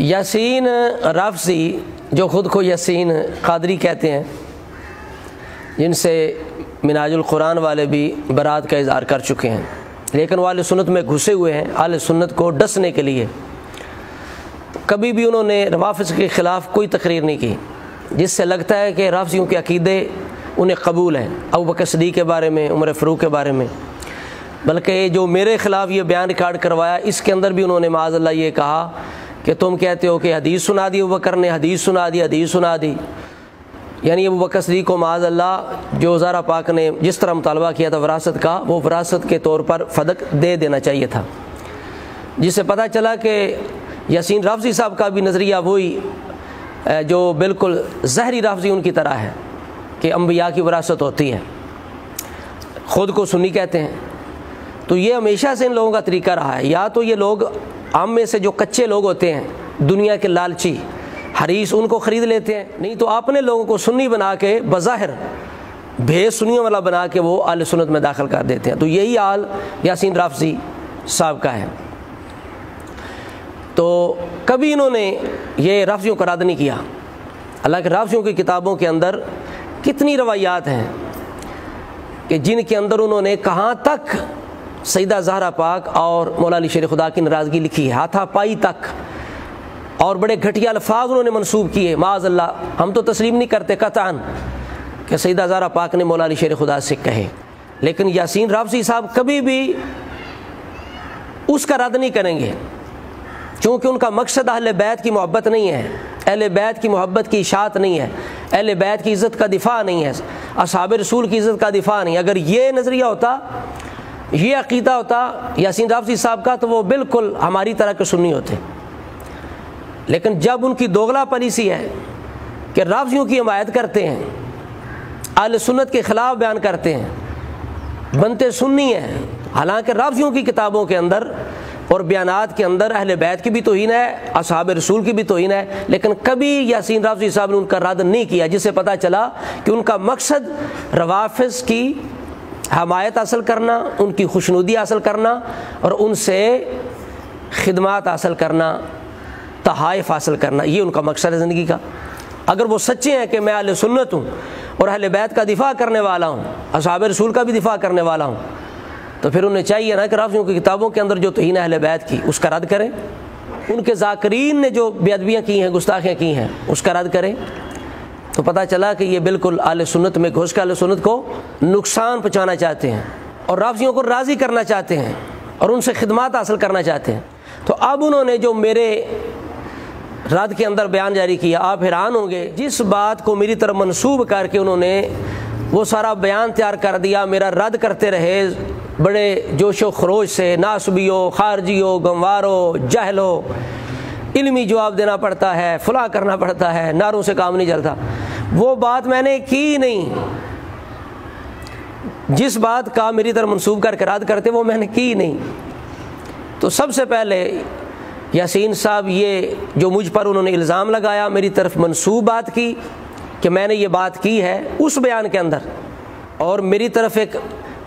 यासीन रफ़ज़ी जो ख़ुद को यासीन क़ादरी कहते हैं, जिनसे मिनाजुल कुरान वाले भी बरात का इज़हार कर चुके हैं, लेकिन वाले सुन्नत में घुसे हुए हैं। आले सुन्नत को डसने के लिए कभी भी उन्होंने रवाफ़िज़ के ख़िलाफ़ कोई तकरीर नहीं की, जिससे लगता है कि रफ़ज़ियों के अक़ीदे उन्हें कबूल हैं। अबू बक्र सिद्दीक़ के बारे में, उमर फारूक के बारे में, बल्कि जो मेरे ख़िलाफ़ ये बयान रिकॉर्ड करवाया, इसके अंदर भी उन्होंने माज़अल्लाह ये कहा कि तुम कहते हो कि हदीस सुना दी, अबू बकर ने हदीस सुना दी, हदीस सुना दी। यानी अबू बक्र सिद्दीक़ को माज़अल्लाह जो ज़हरा पाक ने जिस तरह मुतालबा किया था विरासत का, वो विरासत के तौर पर फदक दे देना चाहिए था, जिससे पता चला कि यासीन रफ़ज़ी साहब का भी नज़रिया वही जो बिल्कुल ज़हरी रफ़ज़ी उनकी तरह है कि अम्बिया की विरासत होती है, ख़ुद को सुन्नी कहते हैं। तो ये हमेशा से इन लोगों का तरीका रहा है, या तो ये लोग आम में से जो कच्चे लोग होते हैं, दुनिया के लालची हरीस, उनको ख़रीद लेते हैं, नहीं तो अपने लोगों को सुन्नी बना के बज़ाहिर भे सुन्नी वाला बना के वो आल सुन्नत में दाखिल कर देते हैं। तो यही आल यासीन रफ़ज़ी साहब का है। तो कभी इन्होंने ये रफ़ज़ियों का रद्द नहीं किया, हालाँकि रफ़ज़ियों की किताबों के अंदर कितनी रवायात हैं कि जिनके अंदर उन्होंने कहाँ तक सईदा ज़हरा पाक और मौलानी शेर खुदा की नाराज़गी लिखी है, हाथापाई तक, और बड़े घटिया अल्फाज उन्होंने मनसूब किए। माज़अल्लाह, हम तो तस्लीम नहीं करते कतान कि सईदा ज़हरा पाक ने मौलानी शेर खुदा से कहे, लेकिन यासीन रफ़ज़ी साहब कभी भी उसका रद्द नहीं करेंगे, क्योंकि उनका मकसद अहल बैत की मोहब्बत नहीं है, अहल बैत की मोहब्बत की इशाअत नहीं है, अहल बैत की इज़्ज़त का दिफा नहीं है, असाबिर रसूल की इज़्ज़त का दिफा नहीं। अगर ये नज़रिया होता, ये अक़ीदा होता यासीन रफ़ज़ी साहब का, तो वो बिल्कुल हमारी तरह के सुन्नी होते। लेकिन जब उनकी दोगला पॉलिसी है कि रफ़ज़ियों की हिमायत करते हैं, अहले सुन्नत के ख़िलाफ़ बयान करते हैं, बनते सुन्नी हैं, हालांकि रफ़ज़ियों की किताबों के अंदर और बयानात के अंदर अहले बैत की भी तौहीन है, असहाब रसूल की भी तौहीन है, लेकिन कभी यासीन रफ़ज़ी साहब ने उनका रद्द नहीं किया, जिससे पता चला कि उनका मकसद रवाफिज़ की हमायत हासिल करना, उनकी खुशनुदी हासिल करना और उनसे खिदमत हासिल करना, तहाइफ हासिल करना, ये उनका मकसद है ज़िंदगी का। अगर वो सच्चे हैं कि मैं अहले सुन्नत हूँ और अहले बैत का दिफा करने वाला हूँ, असहाब रसूल का भी दिफा करने वाला हूँ, तो फिर उन्हें चाहिए ना कि रफ़ज़ियों की किताबों के अंदर जो तौहीन अहले बैत की, उसका रद्द करें, उनके ज़ाकिरीन ने जो बेअदबियाँ की हैं, गुस्ताखियाँ की हैं, उसका रद्द करें। तो पता चला कि ये बिल्कुल आले सुन्नत में घुस के आले सुन्नत को नुकसान पहुँचाना चाहते हैं और रफ़ज़ियों को राज़ी करना चाहते हैं और उनसे खिदमत हासिल करना चाहते हैं। तो अब उन्होंने जो मेरे रद्द के अंदर बयान जारी किया, आप हैरान होंगे, जिस बात को मेरी तरफ मनसूब करके उन्होंने वो सारा बयान तैयार कर दिया, मेरा रद्द करते रहे बड़े जोश व खरोश से। नासबी हो, खारजी हो, गंवार हो, जाहल हो, इल्मी जवाब देना पड़ता है, फला करना पड़ता है, नारों से काम नहीं चलता। वो बात मैंने की नहीं, जिस बात का मेरी तरफ मनसूब करके रद्द करते, वो मैंने की नहीं। तो सबसे पहले यासीन साहब, ये जो मुझ पर उन्होंने इल्ज़ाम लगाया, मेरी तरफ मनसूब बात की कि मैंने ये बात की है उस बयान के अंदर, और मेरी तरफ एक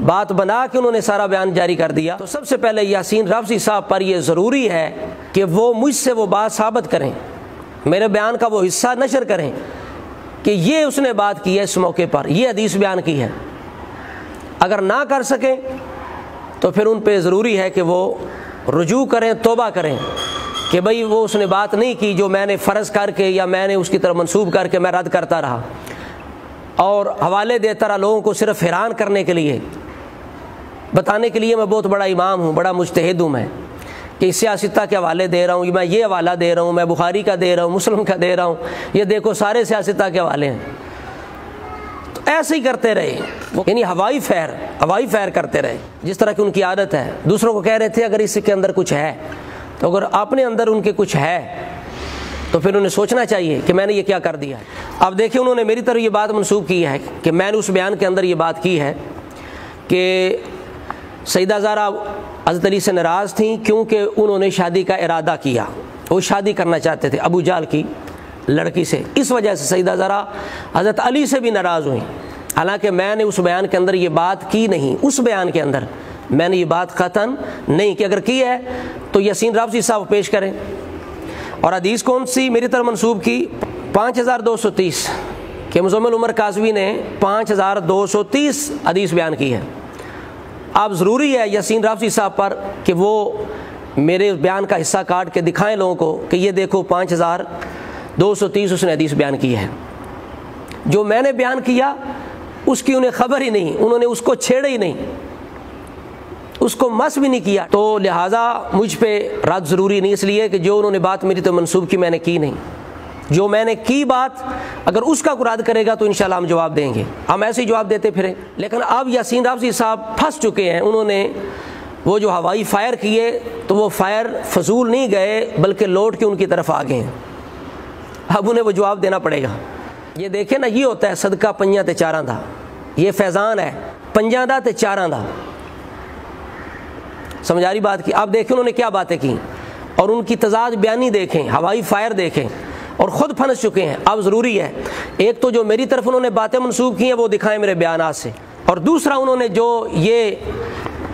बात बना के उन्होंने सारा बयान जारी कर दिया। तो सबसे पहले यासीन रफ़ज़ी साहब पर यह ज़रूरी है कि वो मुझसे वो बात साबित करें, मेरे बयान का वो हिस्सा नशर करें कि ये उसने बात की है, इस मौके पर ये हदीस बयान की है। अगर ना कर सकें तो फिर उन पर ज़रूरी है कि वो रुजू करें, तौबा करें कि भाई वो उसने बात नहीं की जो मैंने फ़र्ज़ करके या मैंने उसकी तरफ मनसूब करके मैं रद्द करता रहा और हवाले देता रहा लोगों को सिर्फ हैरान करने के लिए, बताने के लिए मैं बहुत बड़ा इमाम हूँ, बड़ा मुज्तहिद हूँ, मैं कि सियासता के हवाले दे रहा हूँ, मैं ये हवाला दे रहा हूँ, मैं बुखारी का दे रहा हूँ, मुस्लिम का दे रहा हूँ, ये देखो सारे सियासता के हवाले हैं। तो ऐसे ही करते रहे, यानी हवाई फैर करते रहे, जिस तरह की उनकी आदत है। दूसरों को कह रहे थे अगर इसके अंदर कुछ है, तो अगर अपने अंदर उनके कुछ है तो फिर उन्हें सोचना चाहिए कि मैंने ये क्या कर दिया। अब देखिए, उन्होंने मेरी तरफ ये बात मनसूब की है कि मैंने उस बयान के अंदर ये बात की है कि सईदा ज़हरा हजरत अली से नाराज़ थीं क्योंकि उन्होंने शादी का इरादा किया, वो शादी करना चाहते थे अबू जाल की लड़की से, इस वजह से सईदा ज़हरा हजरत अली से भी नाराज़ हुई। हालांकि मैंने उस बयान के अंदर ये बात की नहीं, उस बयान के अंदर मैंने ये बात ख़तन नहीं कि अगर की है तो यासीन रफ़ज़ी साहब पेश करें। और हदीस कौन सी मेरी तरफ मंसूब की 5230 के मुज़म्मल उमर काज़मी ने 5230 हदीस बयान की है। अब ज़रूरी है यासीन रफ़ज़ी साहब पर कि वो मेरे बयान का हिस्सा काट के दिखाएं लोगों को कि ये देखो 5230 उसने हदीस बयान की है। जो मैंने बयान किया उसकी उन्हें खबर ही नहीं, उन्होंने उसको छेड़ा ही नहीं, उसको मस भी नहीं किया, तो लिहाजा मुझ पे रद्द ज़रूरी नहीं, इसलिए कि जो उन्होंने बात मेरी तो मंसूब की मैंने की नहीं, जो मैंने की बात अगर उसका कुराद करेगा तो इंशाल्लाह हम जवाब देंगे। हम ऐसे ही जवाब देते फिरे। लेकिन अब यासीन रफ़ज़ी साहब फंस चुके हैं। उन्होंने वो जो हवाई फायर किए तो वो फायर फजूल नहीं गए बल्कि लौट के उनकी तरफ आ गए। अब उन्हें वो जवाब देना पड़ेगा। ये देखें ना, ये होता है सदका पंजा ते चारां दा, ये फैज़ान है पंजा दा ते चारां दा, समझा रही बात की। आप देखें उन्होंने क्या बातें की और उनकी तजाद बयानी देखें, हवाई फायर देखें और ख़ुद फंस चुके हैं। अब ज़रूरी है एक तो जो मेरी तरफ उन्होंने बातें मनसूब की हैं वो दिखाएं मेरे बयानात से, और दूसरा उन्होंने जो ये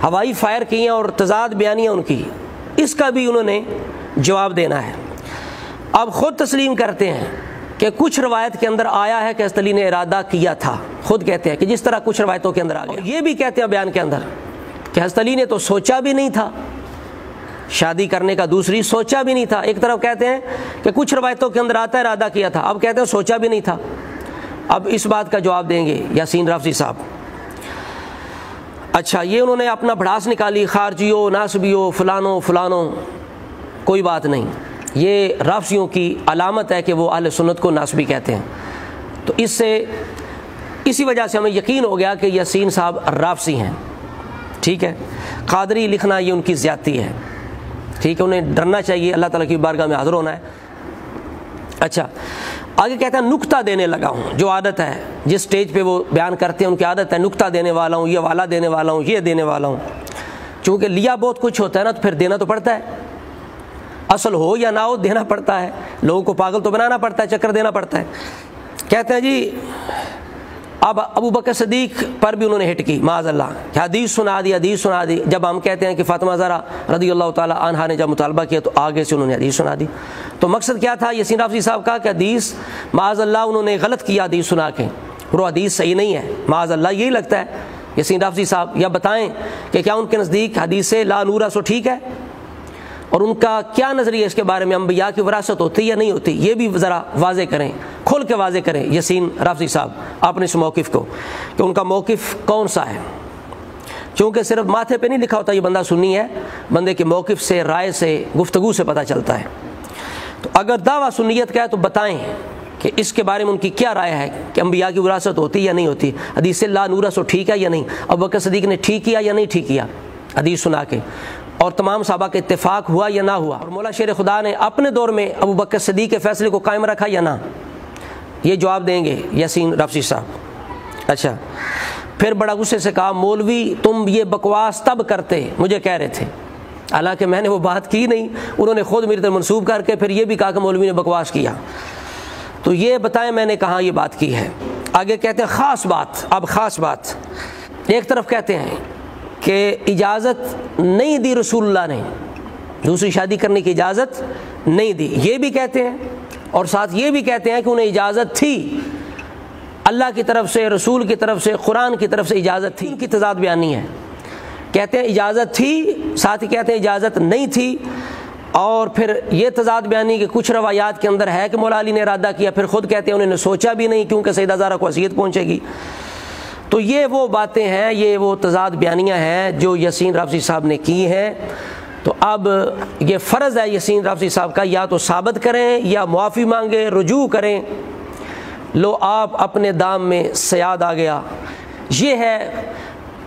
हवाई फायर की हैं और तजाद बयानियाँ उनकी, इसका भी उन्होंने जवाब देना है। अब ख़ुद तस्लीम करते हैं कि कुछ रवायत के अंदर आया है कि हज़रत अली ने इरादा किया था, खुद कहते हैं कि जिस तरह कुछ रवायतों के अंदर आ गया। ये भी कहते हैं बयान के अंदर कि हज़रत अली ने तो सोचा भी नहीं था शादी करने का, दूसरी सोचा भी नहीं था। एक तरफ कहते हैं कि कुछ रवायतों के अंदर आता है इरादा किया था, अब कहते हैं सोचा भी नहीं था। अब इस बात का जवाब देंगे यासीन रफ़ज़ी साहब। अच्छा, ये उन्होंने अपना भड़ास निकाली, खारजियो नासबियो फ़लानो फ़लानो, कोई बात नहीं, ये रफ़ज़ियों की अलामत है कि वो अहले सुन्नत को नासबी कहते हैं। तो इससे इसी वजह से हमें यकीन हो गया कि यासीन साहब रफ़ज़ी हैं। ठीक है, क़ादरी लिखना ये उनकी ज़्यादती है। ठीक है, उन्हें डरना चाहिए, अल्लाह ताला की बारगाह में हाज़िर होना है। अच्छा, आगे कहता है नुक्ता देने लगा हूँ, जो आदत है जिस स्टेज पे वो बयान करते हैं उनकी आदत है नुक्ता देने वाला हूँ, ये वाला देने वाला हूँ, ये देने वाला हूँ। चूँकि लिया बहुत कुछ होता है ना, तो फिर देना तो पड़ता है, असल हो या ना हो देना पड़ता है, लोगों को पागल तो बनाना पड़ता है, चक्कर देना पड़ता है। कहते हैं जी अब अबू बक्र सिद्दीक़ पर भी उन्होंने हिट की, माज़अल्लाह, कि हदीस सुना दी, हदीस सुना दी। जब हम कहते हैं कि फ़ातिमा ज़हरा रज़ियल्लाहु तआला अन्हा ने जब मुतालबा किया तो आगे से उन्होंने हदीस सुना दी। तो मकसद क्या था यासीन रफ़ज़ी साहब का कि हदीस माज़अल्लाह उन्होंने गलत किया हदीस सुना के, और वो हदीस सही नहीं है माज़अल्लाह, यही लगता है यासीन रफ़ज़ी साहब। या बताएँ कि क्या उनके नज़दीक हदीस ला नूरा सो ठीक है, और उनका क्या नज़रिया इसके बारे में, अंबिया की विरासत होती या नहीं होती, ये भी ज़रा वाजे करें, खोल के वाजे करें यासीन रफ़ज़ी साहब आपने इस मौक़िफ़ को, कि उनका मौक़िफ़ कौन सा है। क्योंकि सिर्फ माथे पे नहीं लिखा होता ये बंदा सुन्नी है, बंदे के मौक़िफ़ से, राय से, गुफ्तगू से पता चलता है। तो अगर दावा सुन्नियत का है तो बताएँ कि इसके बारे में उनकी क्या राय है कि अंबिया की विरासत होती या नहीं होती, हदीस ला नूरा सो ठीक है या नहीं, अबू बक्र सिद्दीक़ ने ठीक किया या नहीं ठीक किया हदीस सुना के, और तमाम सहाबा के इत्तेफाक हुआ या ना हुआ, और मौलानी शेर खुदा ने अपने दौर में अबू बक्र सिद्दीक़ के फ़ैसले को कायम रखा या ना, ये जवाब देंगे यासीन रफ़ज़ी साहब। अच्छा, फिर बड़ा गुस्से से कहा मौलवी तुम ये बकवास तब करते मुझे कह रहे थे, हालांकि मैंने वो बात की नहीं, उन्होंने ख़ुद मेरी तरफ मनसूब करके फिर ये भी कहा कि मौलवी ने बकवास किया। तो ये बताएं मैंने कहाँ ये बात की है। आगे कहते हैं ख़ास बात, अब ख़ास बात, एक तरफ कहते हैं कि इजाज़त नहीं दी रसूलुल्लाह ने, दूसरी शादी करने की इजाज़त नहीं दी, ये भी कहते हैं, और साथ ये भी कहते हैं कि उन्हें इजाज़त थी अल्लाह की तरफ से, रसूल की तरफ से, कुरान की तरफ से इजाज़त थी। इनकी तजाद बयानी है, कहते हैं इजाज़त थी, साथ ही कहते हैं इजाज़त नहीं थी, और फिर ये तजाद बयानी कि कुछ रवायात के अंदर है कि मौला अली ने इरादा किया, फिर खुद कहते हैं उन्होंने सोचा भी नहीं क्योंकि सैयदा ज़हरा को असीयत पहुँचेगी। तो ये वो बातें हैं, ये वो तजाद बयानियाँ हैं जो यासीन रफ़ज़ी साहब ने की हैं। तो अब ये फ़र्ज़ है यासीन रफ़ज़ी साहब का, या तो साबित करें या मुआफ़ी मांगें, रुजू करें। लो आप अपने दाम में सयाद आ गया, ये है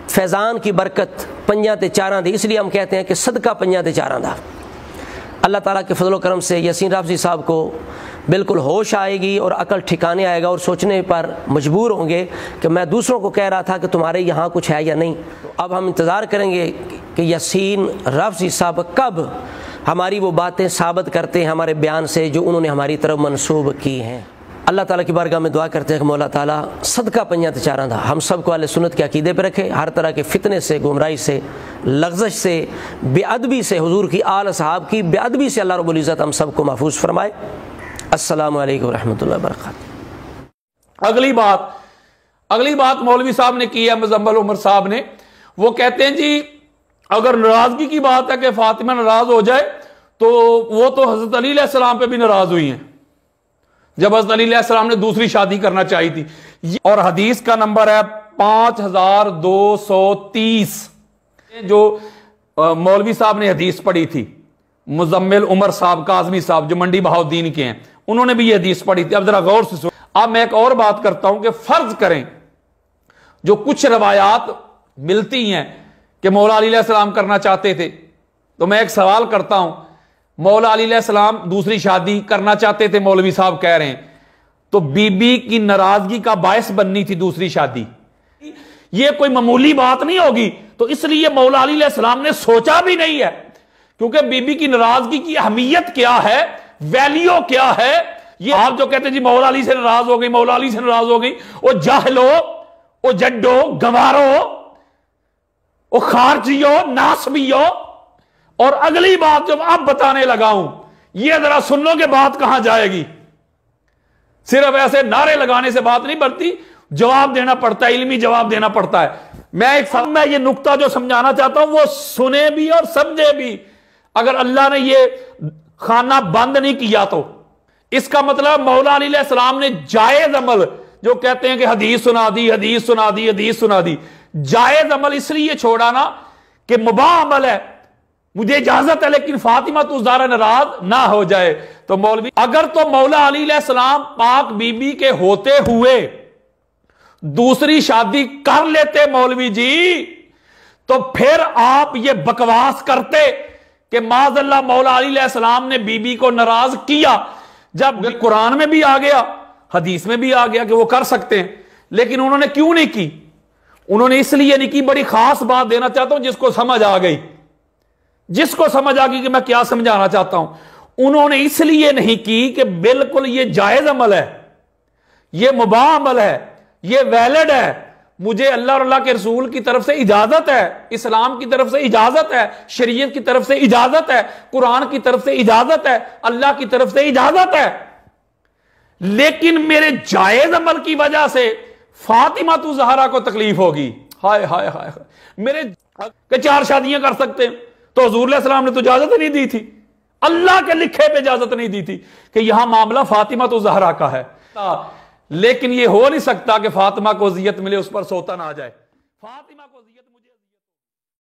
फैज़ान की बरकत, पंजा ते चारां दी, इसलिए हम कहते हैं कि सदका पंजा ते चारां दा। अल्लाह ताला के फजल करम से यासीन रफ़ज़ी साहब को बिल्कुल होश आएगी और अकल ठिकाने आएगा, और सोचने पर मजबूर होंगे कि मैं दूसरों को कह रहा था कि तुम्हारे यहाँ कुछ है या नहीं। अब हम इंतज़ार करेंगे कि यासीन रफ़ज़ी साहब कब हमारी वो बातें साबित करते हैं हमारे बयान से जो उन्होंने हमारी तरफ मंसूब की हैं। अल्लाह ताला की बारगाह में दुआ करते हैं कि मौला ताला सदका पंजा चारा था हम सब को अहले सुन्नत के अकीदे पर रखे, हर तरह के फितने से, गुमराही से, लग़ज़श से, बेअदबी से, हुजूर की आल साहब की बेअदबी से अल्लाह रब्बुल इज़्ज़त हम सब को महफूज फरमाए। अस्सलामु अलैकुम व रहमतुल्लाहि व बरकातहू। अगली बात मौलवी साहब ने की है, मुज़म्मल उमर साहब ने। वो कहते हैं जी अगर नाराज़गी की बात है कि फातिमा नाराज़ हो जाए तो वो तो हजरत अली अलैहिस्सलाम पे भी नाराज़ हुई हैं जब हजरत अली अलैहिस्सलाम ने दूसरी शादी करना चाहिए थी। और हदीस का नंबर है 5230 जो मौलवी साहब ने हदीस पढ़ी थी, मुज़म्मल उमर साहब काज़मी साहब जो मंडी बहाउद्दीन के हैं, उन्होंने भी ये हदीस पढ़ी थी। अब जरा गौर से सुनो। अब मैं एक और बात करता हूं कि फर्ज करें जो कुछ रवायात मिलती हैं कि मौला अली अलैहिस्सलाम करना चाहते थे, तो मैं एक सवाल करता हूं, मौला अली अलैहिस्सलाम दूसरी शादी करना चाहते थे मौलवी साहब कह रहे हैं, तो बीबी की नाराजगी का बायस बननी थी दूसरी शादी, यह कोई मामूली बात नहीं होगी। तो इसलिए मौला अली अलैहिस्सलाम ने सोचा भी नहीं है, क्योंकि बीबी की नाराजगी की अहमियत क्या है, वैल्यू क्या है। ये आप जो कहते हैं जी मौला अली से नाराज हो गई, मौला अली से नाराज हो गई, वो जाहलो, वो जड्डो, गंवारो, वो खारजियो, नासबियो। और अगली बात जब आप बताने लगा हूं, यह जरा सुन लो कि बात कहां जाएगी। सिर्फ ऐसे नारे लगाने से बात नहीं बढ़ती, जवाब देना पड़ता है, इल्मी जवाब देना पड़ता है। मैं ये नुक्ता जो समझाना चाहता हूं वो सुने भी और समझे भी। अगर अल्लाह ने ये खाना बंद नहीं किया तो इसका मतलब मौला अली अलैहिस्सलाम ने जायज अमल, जो कहते हैं कि हदीस सुना दी, जायज अमल इसलिए छोड़ा ना कि मुबाह अमल है, मुझे इजाजत है, लेकिन फातिमा तो ज़ारा नाराज ना हो जाए। तो मौलवी अगर तो मौला अली अलैहिस्सलाम पाक बीबी के होते हुए दूसरी शादी कर लेते मौलवी जी, तो फिर आप ये बकवास करते कि माज़ल्ला मौला अली अलैहिस्सलाम ने बीबी को नाराज किया, जब कुरान में भी आ गया, हदीस में भी आ गया कि वो कर सकते हैं, लेकिन उन्होंने क्यों नहीं की? उन्होंने इसलिए नहीं की, बड़ी खास बात देना चाहता हूं जिसको समझ आ गई कि मैं क्या समझाना चाहता हूं। उन्होंने इसलिए नहीं की कि बिल्कुल ये जायज अमल है, ये मुबाह अमल है, ये वैलिड है, मुझे अल्लाह और अल्लाह के रसूल की तरफ से इजाजत है, इस्लाम की तरफ से इजाजत है, शरीयत की तरफ से इजाजत है, कुरान की तरफ से इजाजत है, अल्लाह की तरफ से इजाजत है, लेकिन मेरे जायज अमल की वजह से फातिमा तो ज़हरा को तकलीफ होगी। हाय हाय हाय, मेरे के चार शादियां कर सकते हैं, तो हुजूर अलैहि सलाम ने तो इजाजत नहीं दी थी, अल्लाह के लिखे पे इजाजत नहीं दी थी कि यहां मामला फातिमा तो ज़हरा का है, लेकिन यह हो नहीं सकता कि फातिमा को अज़ियत मिले, उस पर सोता ना आ जाए। फातिमा को